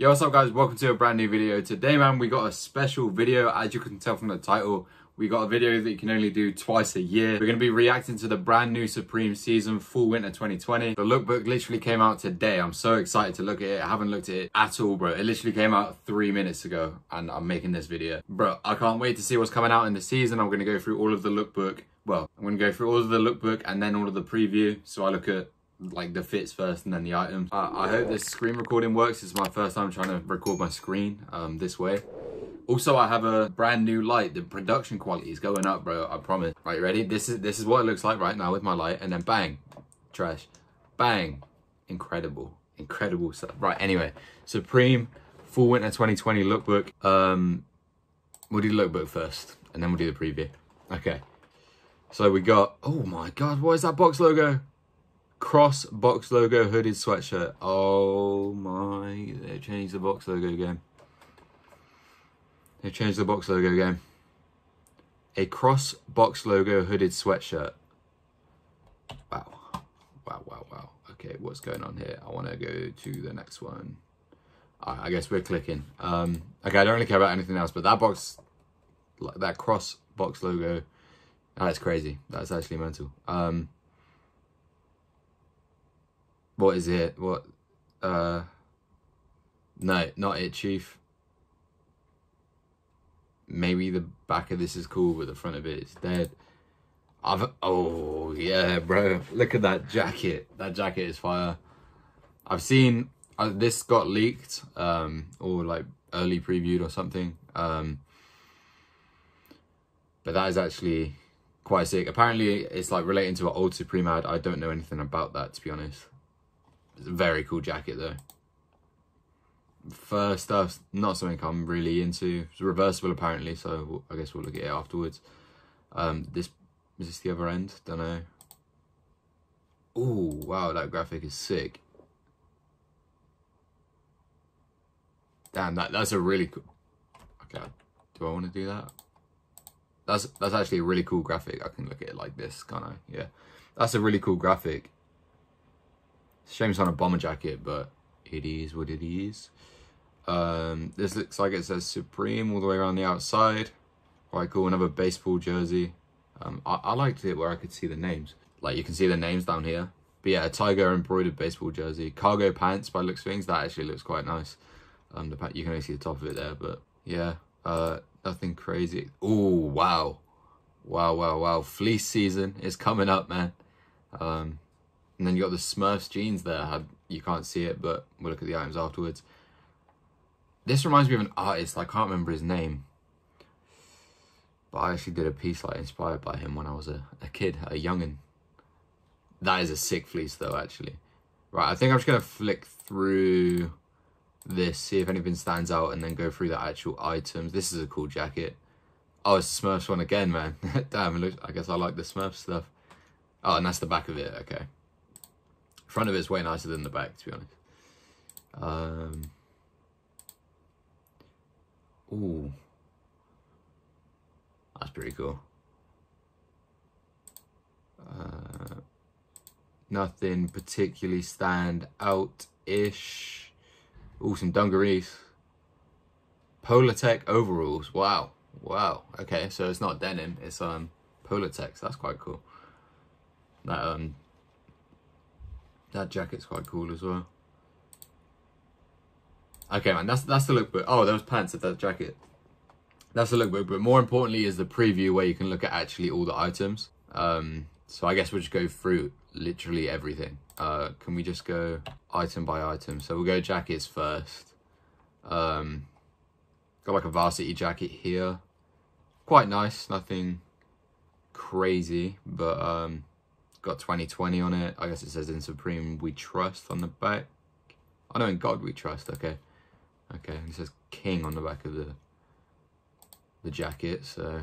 Yo, what's up guys, welcome to a brand new video. Today man, we got a special video. As you can tell from the title, we got a video that you can only do twice a year. We're going to be reacting to the brand new Supreme season, Fall Winter 2020. The lookbook literally came out today. I'm so excited to look at it. I haven't looked at it at all, bro. It literally came out 3 minutes ago and I'm making this video. Bro, I can't wait to see what's coming out in the season. I'm going to go through all of the lookbook. Well, I'm going to go through all of the lookbook and then all of the preview. So I look at like the fits first and then the items. I hope this screen recording works. It's my first time trying to record my screen this way. Also, I have a brand new light. The production quality is going up, bro, I promise. Right, ready? This is what it looks like right now with my light, and then bang, trash, bang, incredible stuff. Right, anyway, Supreme Fall Winter 2020 lookbook. We'll do the lookbook first and then we'll do the preview. Okay, so we got, oh my God, what is that box logo? Cross box logo hooded sweatshirt. Oh my, they changed the box logo again. They changed the box logo again. A cross box logo hooded sweatshirt. Wow. Wow. Okay, what's going on here? I want to go to the next one. Right, I guess we're clicking. Okay, I don't really care about anything else, but that box, like that cross box logo, that's crazy. That's actually mental. What is it? What? No, not it, Chief. Maybe the back of this is cool, but the front of it is dead. Oh yeah, bro. Look at that jacket. That jacket is fire. I've seen this got leaked, or like early previewed or something. But that is actually quite sick. Apparently, it's like relating to an old Supreme ad. I don't know anything about that, to be honest. It's a very cool jacket though. Fur stuff's not something I'm really into. It's reversible apparently, so I guess we'll look at it afterwards. Is this the other end? Don't know. Oh wow, that graphic is sick. Damn, that's a really cool. Okay, do I want to do that? That's actually a really cool graphic. I can look at it like this, can't I? Yeah, that's a really cool graphic. Shame it's on a bomber jacket, but it is what it is. This looks like it says Supreme all the way around the outside. Quite cool, another baseball jersey. I liked it where I could see the names. Like, you can see the names down here. But yeah, a tiger embroidered baseball jersey. Cargo pants by looks of things. That actually looks quite nice. You can only see the top of it there, but yeah. Nothing crazy. Oh, wow. Wow. Fleece season is coming up, man. And then you got the Smurfs jeans there. You can't see it, but we'll look at the items afterwards. This reminds me of an artist. I can't remember his name. But I actually did a piece like inspired by him when I was a kid, a young'un. That is a sick fleece though, actually. Right, I think I'm just going to flick through this, see if anything stands out, and then go through the actual items. This is a cool jacket. Oh, it's a Smurfs one again, man. Damn, it looks, I guess I like the Smurfs stuff. Oh, and that's the back of it, okay. Front of it's way nicer than the back, to be honest. Ooh. That's pretty cool. Nothing particularly stand out-ish. Ooh, some dungarees. Polartec overalls. Wow. Okay, so it's not denim, it's Polartec. That's quite cool. That that jacket's quite cool as well. Okay, man, that's the lookbook. Oh, those pants of that jacket. That's the lookbook, but more importantly is the preview where you can look at actually all the items. So I guess we'll just go through literally everything. Can we just go item by item? So we'll go jackets first. Got like a varsity jacket here. Quite nice, nothing crazy, but got 2020 on it. I guess it says in Supreme we trust on the back. Oh no, in God we trust. Okay, and it says King on the back of the jacket, so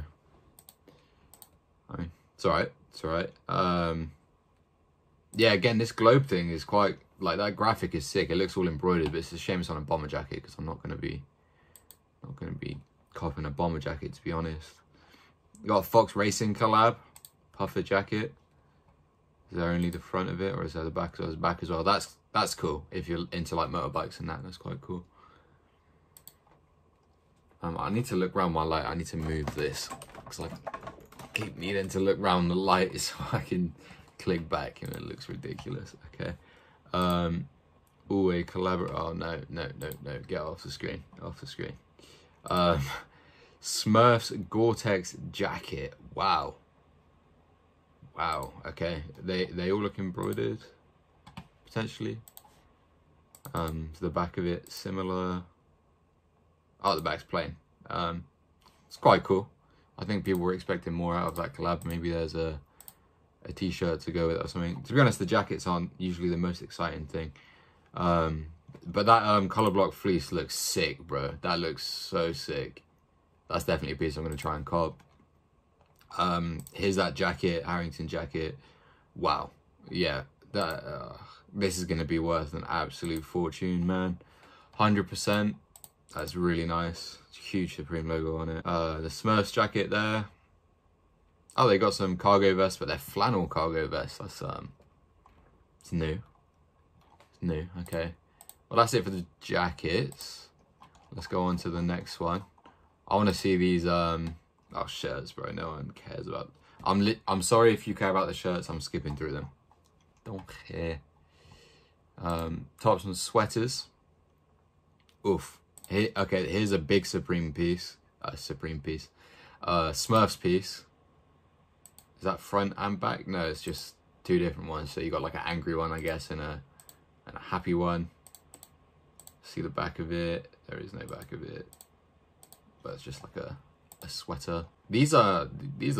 I mean it's all right. Yeah, again, this globe thing is quite, like, that graphic is sick. It looks all embroidered, but it's a shame it's on a bomber jacket because I'm not gonna be copping a bomber jacket, to be honest. Got a Fox Racing collab puffer jacket. Is there only the front of it, or is there the back? So there's the back as well. That's cool if you're into like motorbikes and that. That's quite cool. I need to look around my light. I need to move this because I keep needing to look around the light so I can click back and it looks ridiculous. Okay. A collaborator. Oh, no. Get off the screen. Off the screen. Smurfs Gore-Tex jacket. Wow. Wow. Okay. They all look embroidered, potentially. The back of it similar. Oh, the back's plain. It's quite cool. I think people were expecting more out of that collab. Maybe there's a t-shirt to go with it or something. To be honest, the jackets aren't usually the most exciting thing. But that color block fleece looks sick, bro. That looks so sick. That's definitely a piece I'm going to try and cop. Here's that jacket, Harrington jacket. Wow. Yeah, that this is going to be worth an absolute fortune, man. 100%. That's really nice. Huge Supreme logo on it. The Smurfs jacket there. Oh, they got some cargo vests, but they're flannel cargo vests. That's it's new. Okay, well, that's it for the jackets. Let's go on to the next one. I want to see these oh, shirts, bro. No one cares about them. I'm sorry if you care about the shirts. I'm skipping through them. Don't care. Tops and sweaters. Oof. Here, okay, here's a big Supreme piece. Smurfs piece. Is that front and back? No, it's just two different ones. So you got like an angry one, I guess, and a happy one. See the back of it? There is no back of it, but it's just like a sweater. These are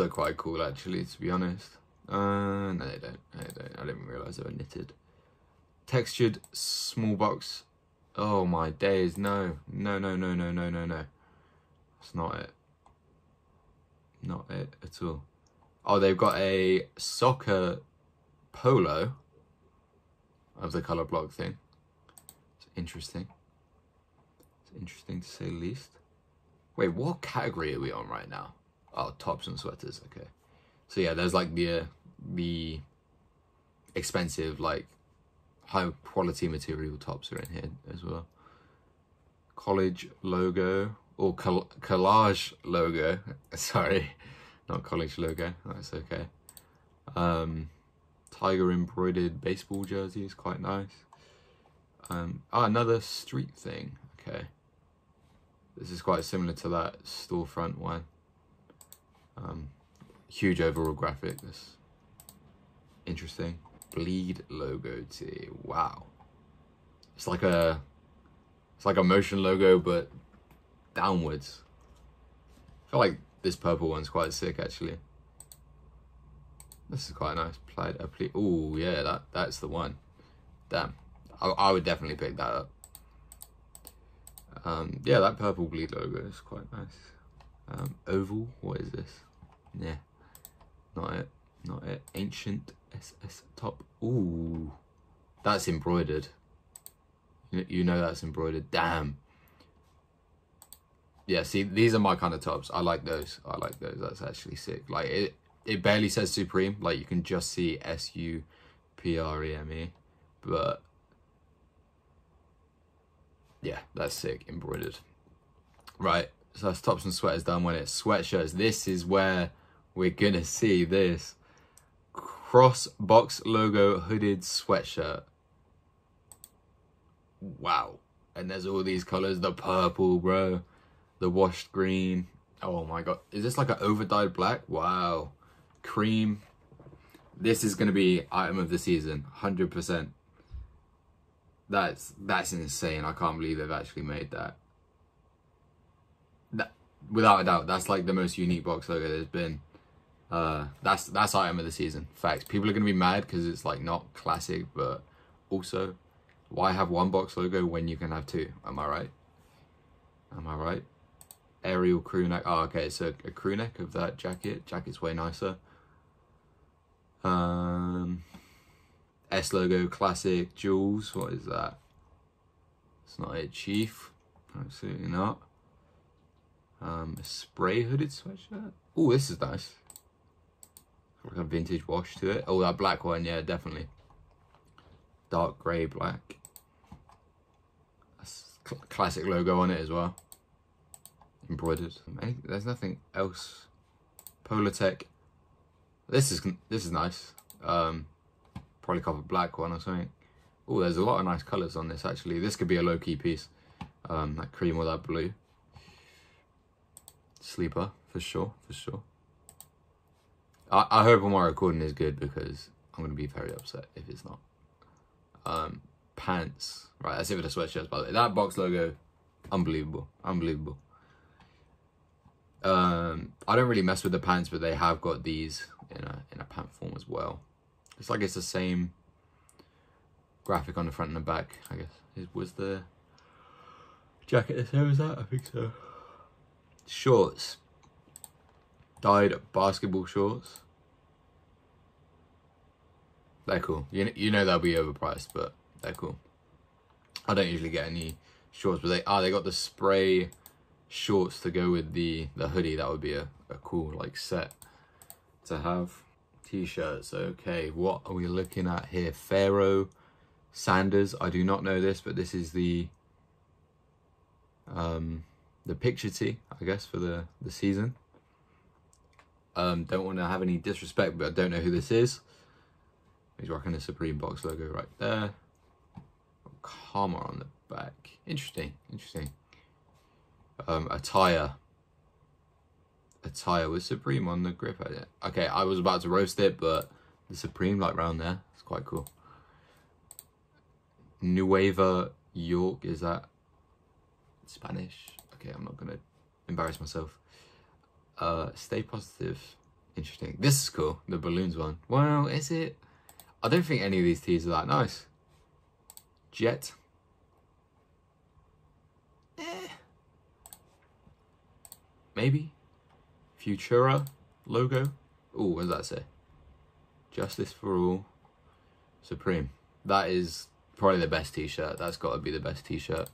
quite cool, actually, to be honest. No, they don't. I didn't realize they were knitted. Textured small box. Oh my days! No. That's not it. Not it at all. Oh, they've got a soccer polo of the color block thing. It's interesting. It's interesting to say the least. Wait, what category are we on right now? Oh, tops and sweaters. Okay. So yeah, there's like the expensive, like high quality material tops are in here as well. College logo or collage logo. Sorry, not college logo. That's okay. Tiger embroidered baseball jersey is quite nice. Oh, another street thing. Okay, this is quite similar to that storefront one. Huge overall graphic. This interesting bleed logo tee. Wow, it's like a motion logo but downwards. I feel like this purple one's quite sick, actually. This is quite nice. Plaid. Oh yeah, that's the one. Damn, I would definitely pick that up. Yeah, that purple bleed logo is quite nice. Oval. What is this? Yeah, not it. Not it. Ancient SS top. Ooh, that's embroidered. You know that's embroidered. Damn. Yeah, see, these are my kind of tops. I like those. That's actually sick. Like it. It barely says Supreme, like you can just see S-U-P-R-E-M-E, but yeah, that's sick, embroidered. Right, so that's tops and sweaters done. When it's sweatshirts, this is where we're gonna see this. Cross box logo hooded sweatshirt. Wow, and there's all these colors, the purple, bro, the washed green. Oh my God, is this like an overdyed black? Wow. Cream. This is going to be item of the season, 100%. That's insane. I can't believe they've actually made that. Without a doubt, that's like the most unique box logo there's been. That's item of the season. Facts. People are going to be mad because it's like not classic, but also, why have one box logo when you can have two? Am I right? Aerial crew neck. Oh, okay, so a crew neck of that jacket. Jacket's way nicer. S logo, classic, jewels. What is that? It's not it, Chief. Absolutely not. A spray hooded sweatshirt. Oh, this is nice. Like a vintage wash to it. Oh, that black one. Yeah, definitely. Dark grey, black. That's classic logo on it as well. embroidered. There's nothing else. Polartec. This is nice. Probably copper black one or something. Oh, there's a lot of nice colours on this actually. This could be a low key piece. That cream or that blue. Sleeper for sure, for sure. I hope my recording is good because I'm gonna be very upset if it's not. Pants. Right, that's it for the sweatshirts, by the way. That box logo, unbelievable, unbelievable. I don't really mess with the pants, but they have got these in a pant form as well. It's like it's the same graphic on the front and the back, I guess. Was the jacket the same as that? I think so. Shorts. Dyed basketball shorts. They're cool. You know they'll be overpriced, but they're cool. I don't usually get any shorts, but they got the spray shorts to go with the hoodie. That would be a cool like set to have. T-shirts. Okay, what are we looking at here? Pharaoh Sanders. I do not know this, but this is the picture tee, I guess, for the season. Don't want to have any disrespect, but I don't know who this is. He's rocking the Supreme box logo right there. Karma on the back. Interesting, interesting. Attire with Supreme on the grip. Okay, I was about to roast it, but the Supreme like round there. It's quite cool. Nueva York, is that Spanish? Okay, I'm not gonna embarrass myself. Stay positive. Interesting. This is cool. The balloons one. Well, is it? I don't think any of these tees are that nice. Jet. Maybe. Futura logo. Oh, what does that say? Justice for all. Supreme. That is probably the best t-shirt. That's got to be the best t-shirt.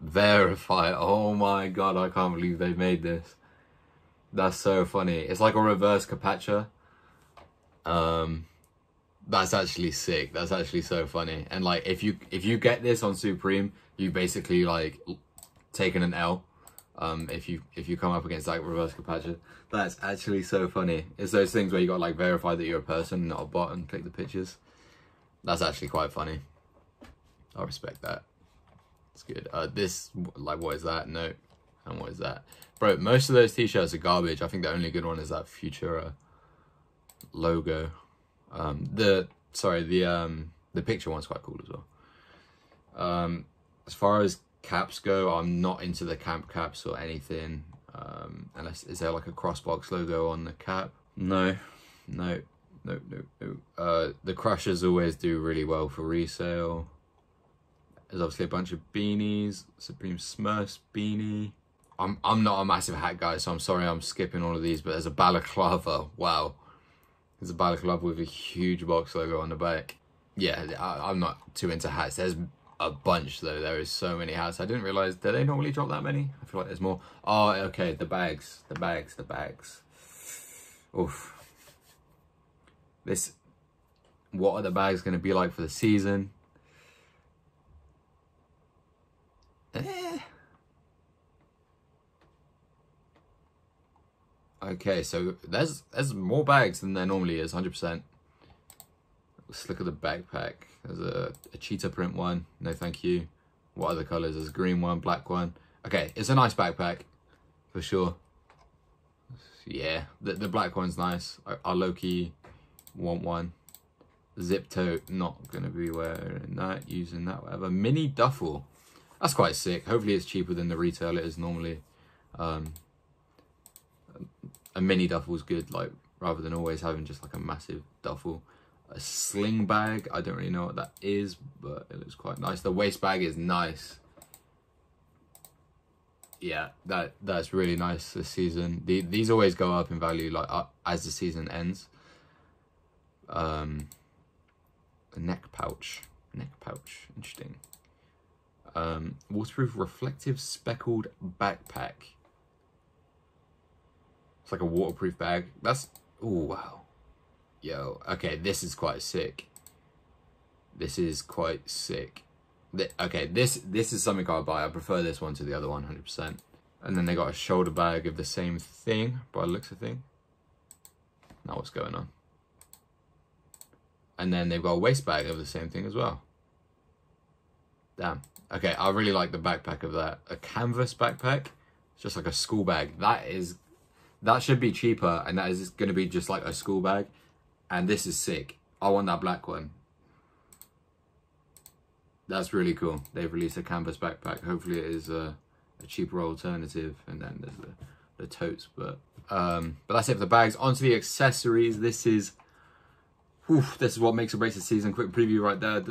Verify. Oh my god, I can't believe they made this. That's so funny. It's like a reverse Copaccia. That's actually sick. That's actually so funny. And like, if you get this on Supreme, you basically like taken an L. If you come up against like reverse Copaccia. That's actually so funny. It's those things where you got like verify that you're a person, not a bot, and click the pictures. That's actually quite funny. I respect that. It's good. This, like, what is that? No. And what is that? Bro, most of those t-shirts are garbage. I think the only good one is that Futura logo. The picture one's quite cool as well. As far as caps go, I'm not into the camp caps or anything. Unless, is there like a crossbox logo on the cap? No. No. No, no, no. The Crushers always do really well for resale. There's obviously a bunch of beanies. Supreme Smurfs beanie. I'm not a massive hat guy, so I'm sorry I'm skipping all of these, but there's a balaclava. Wow. There's a balaclava with a huge box logo on the back. Yeah, I'm not too into hats. There's a bunch though. There is so many hats. I didn't realise, do they normally drop that many? I feel like there's more. Oh, okay, the bags. The bags, the bags. Oof. This, what are the bags going to be like for the season? Okay, so there's more bags than there normally is, 100%. Let's look at the backpack. There's a cheetah print one. No, thank you. What other colours? There's a green one, black one. Okay, it's a nice backpack, for sure. Yeah, the black one's nice. I low-key want one. Zip tote, not going to be wearing that, using that, whatever. Mini duffel. That's quite sick. Hopefully it's cheaper than the retail it is normally. A mini duffel's good, like, rather than always having just like a massive duffel. A sling bag, I don't really know what that is, but it looks quite nice. The waist bag is nice. Yeah, that's really nice this season. These always go up in value like as the season ends. A neck pouch, interesting. Waterproof reflective speckled backpack. It's like a waterproof bag. That's, oh wow. Yo, okay, this is quite sick. Okay, this is something I'll buy. I prefer this one to the other 100%. And then they got a shoulder bag of the same thing, by the looks of the thing. Now what's going on? And then they've got a waist bag of the same thing as well. Damn. Okay, I really like the backpack of that. A canvas backpack. It's just like a school bag. That should be cheaper, and that is going to be just like a school bag. And this is sick. I want that black one. That's really cool. They've released a canvas backpack. Hopefully it is a cheaper alternative. And then there's the totes. But that's it for the bags. Onto the accessories. This is what makes or breaks the season. Quick preview right there.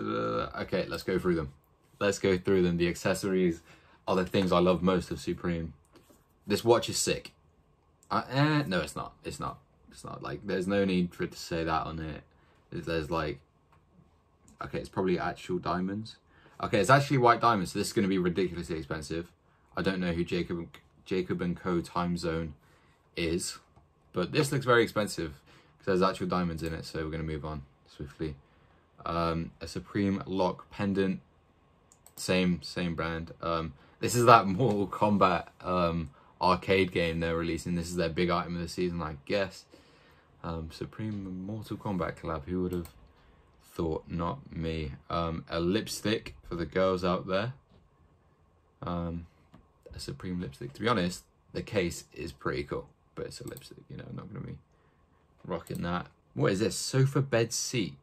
Okay, let's go through them. The accessories are the things I love most of Supreme. This watch is sick. No, it's not. It's not. Like, there's no need for it to say that on it. There's like... Okay, it's probably actual diamonds. Okay, it's actually white diamonds, so this is going to be ridiculously expensive. I don't know who Jacob and Co time zone is, but this looks very expensive because there's actual diamonds in it, so we're going to move on swiftly. A Supreme lock pendant, same brand. This is that Mortal Kombat arcade game they're releasing. This is their big item of the season, I guess. Supreme Mortal Kombat collab, who would have... thought? Not me. A lipstick for the girls out there. A Supreme lipstick. To be honest, the case is pretty cool, but it's a lipstick, you know, I'm not gonna be rocking that. What is this? Sofa bed seat.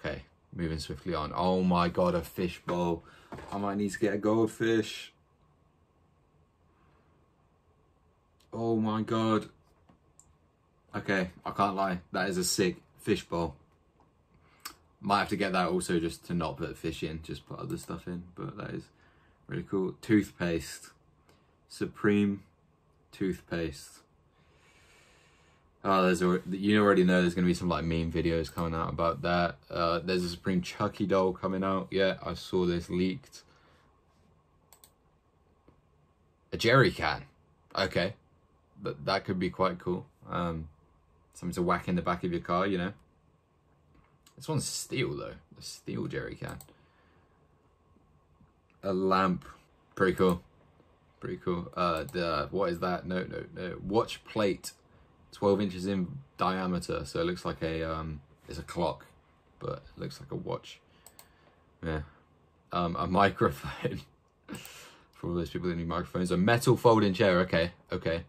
Okay, moving swiftly on. Oh my god, a fish bowl. I might need to get a goldfish. Oh my god. Okay, I can't lie, that is a sick fishbowl. Might have to get that also, just to not put fish in, just put other stuff in, but that is really cool. Toothpaste. Supreme toothpaste. You already know there's gonna be some like meme videos coming out about that. There's a Supreme Chucky doll coming out. Yeah, I saw this leaked. A jerry can. Okay, that could be quite cool. Something to whack in the back of your car, you know. This one's steel, though. A steel jerry can. A lamp. Pretty cool. Pretty cool. What is that? No. Watch plate. 12 inches in diameter. So it looks like a... it's a clock. But it looks like a watch. Yeah. A microphone. For all those people that need microphones. A metal folding chair. Okay. Okay.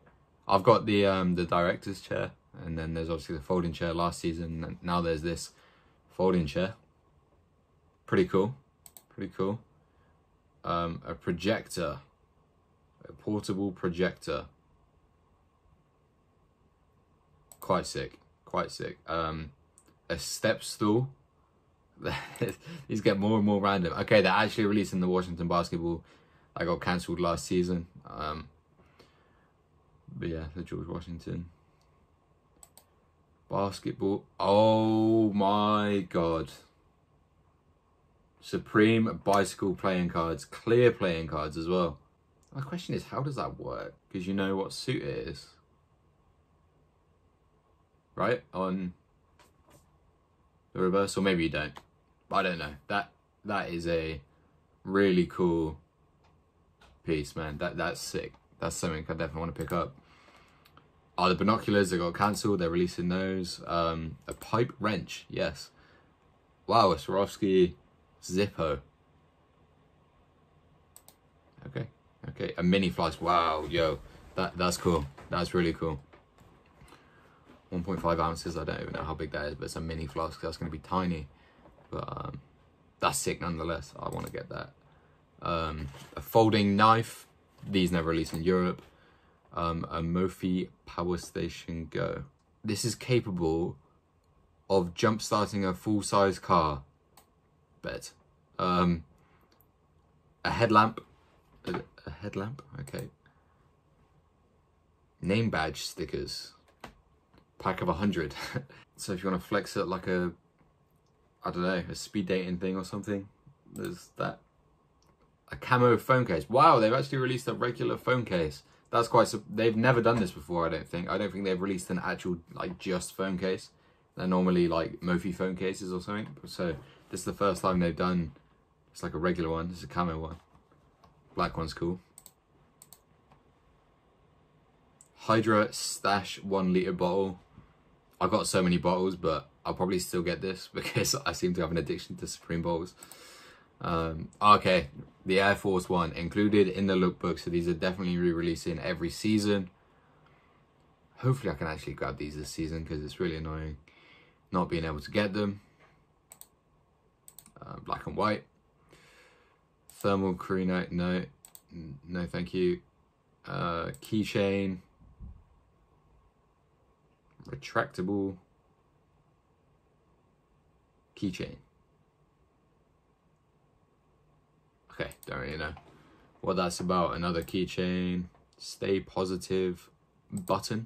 I've got the director's chair. And then there's obviously the folding chair last season. And now there's this folding chair. Pretty cool. Pretty cool. A projector. A portable projector. Quite sick. Quite sick. A step stool. These get more and more random. Okay, they're actually releasing the Washington basketball. I got cancelled last season. But yeah, the George Washington. Basketball. Oh my god. Supreme bicycle playing cards. Clear playing cards as well. My question is, how does that work? Because you know what suit it is. Right? On the reverse, or maybe you don't. I don't know. That is a really cool piece, man. That's sick. That's something I definitely want to pick up. Oh, the binoculars, they got cancelled. They're releasing those. A pipe wrench, yes. Wow, a Swarovski Zippo. Okay, okay. A mini flask. Wow, yo. That's cool. That's really cool. 1.5 ounces. I don't even know how big that is, but it's a mini flask. That's going to be tiny. But that's sick nonetheless. I want to get that. A folding knife. These never released in Europe. A Mophie power station go. This is capable of jump starting a full-size car. Bet. A headlamp. A headlamp. Okay. Name badge stickers. Pack of 100. So if you want to flex it like a, I don't know, a speed dating thing or something, there's that. A camo phone case. Wow, they've actually released a regular phone case. That's quite. They've never done this before, I don't think. I don't think they've released an actual like just phone case. They're normally like Mophie phone cases or something. So this is the first time they've done It's like a regular one. This is a camo one. Black one's cool. Hydra Stash 1 liter bottle. I've got so many bottles, but I'll probably still get this because I seem to have an addiction to Supreme bottles. Okay, the Air Force One included in the lookbook, so these are definitely re-releasing every season. Hopefully I can actually grab these this season because it's really annoying not being able to get them. Black and white. Thermal crew note, no thank you. Keychain. Retractable keychain. Okay, don't really know what that's about. Another keychain. Stay positive button.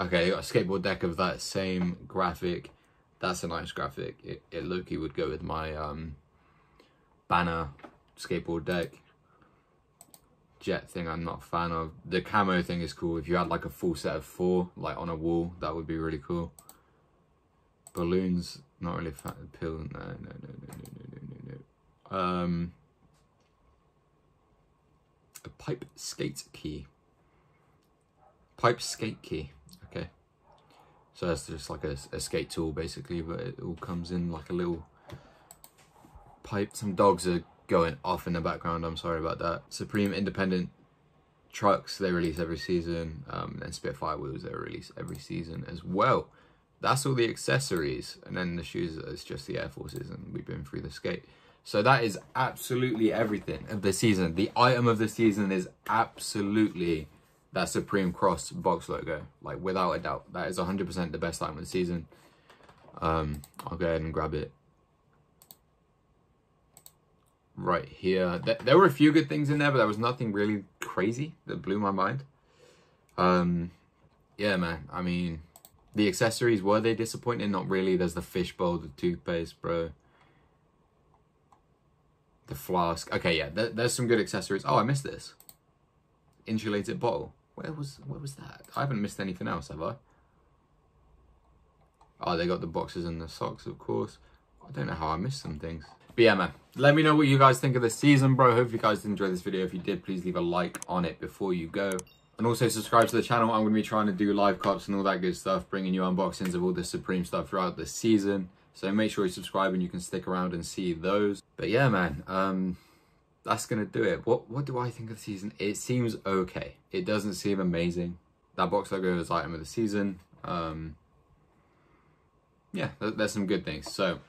Okay, you got a skateboard deck of that same graphic. That's a nice graphic. It low-key would go with my banner skateboard deck. Jet thing I'm not a fan of. The camo thing is cool. If you had like a full set of 4 like on a wall, that would be really cool. Balloons, not really a fan. Pill, no. A pipe skate key. Pipe skate key. Okay, so that's just like a skate tool basically, but it all comes in like a little pipe. Some dogs are going off in the background, I'm sorry about that. Supreme independent trucks, they release every season, and Spitfire wheels, they release every season as well. That's all the accessories, and then the shoes is just the Air Forces, and we've been through the skate. So that is absolutely everything of the season. The item of the season is absolutely that Supreme Cross box logo, like without a doubt. That is 100% the best item of the season. I'll go ahead and grab it. Right here, there were a few good things in there, but there was nothing really crazy that blew my mind. Yeah, man, I mean, the accessories, were they disappointing? Not really. There's the fishbowl, the toothpaste, bro. The flask. Okay, yeah, there's some good accessories. Oh, I missed this. Insulated bottle. Where was that? I haven't missed anything else, have I? Oh, they got the boxes and the socks, of course. I don't know how I missed some things. But yeah, man, let me know what you guys think of the season, bro. Hope you guys did enjoy this video. If you did, please leave a like on it before you go. And also subscribe to the channel. I'm going to be trying to do live cups and all that good stuff, bringing you unboxings of all the Supreme stuff throughout the season. So make sure you subscribe and you can stick around and see those. But yeah, man, that's going to do it. What do I think of the season? It seems okay. It doesn't seem amazing. That box logo is item of the season. Yeah, there's some good things. So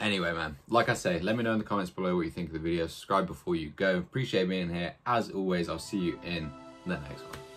anyway, man, like I say, let me know in the comments below what you think of the video. Subscribe before you go. Appreciate being here. As always, I'll see you in the next one.